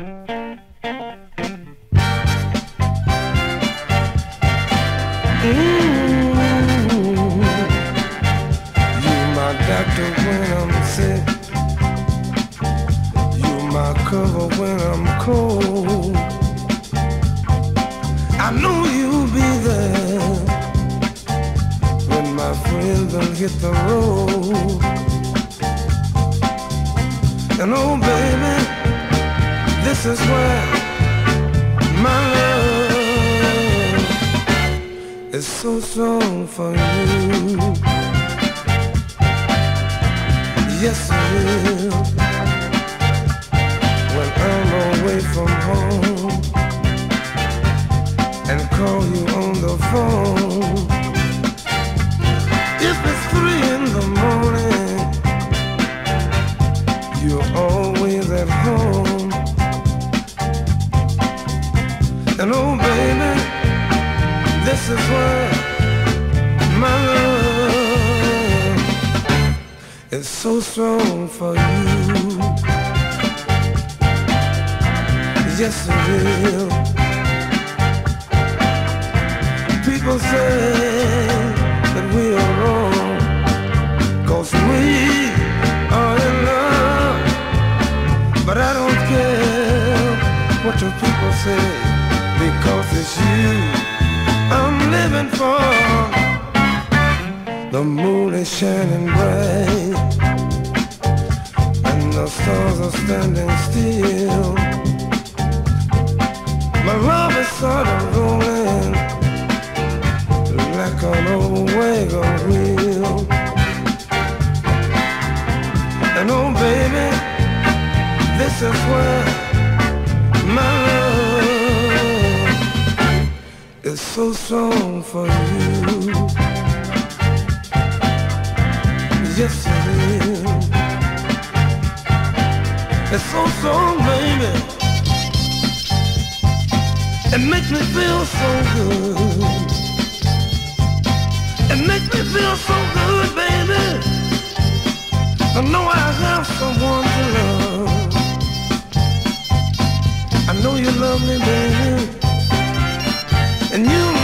You're my doctor when I'm sick. You're my cover when I'm cold. I know you'll be there when my friends will hit the road. And oh baby, this is where my love is so strong for you. Yes it is. When I'm away from home and call you on the phone, if it's 3 in the morning, you're always at home. And oh baby, this is where my love is so strong for you. Yes it is. People say that we are wrong, 'cause we are in love. But I don't care what your people say, because it's you I'm living for. The moon is shining bright and the stars are standing still. My love is sort of rolling like an old wagon wheel. And oh baby, this is where my love is so strong for you. Yes it is. It's so strong baby, it makes me feel so good. It makes me feel so good baby, I know I have someone to love. I know you love me, baby, and you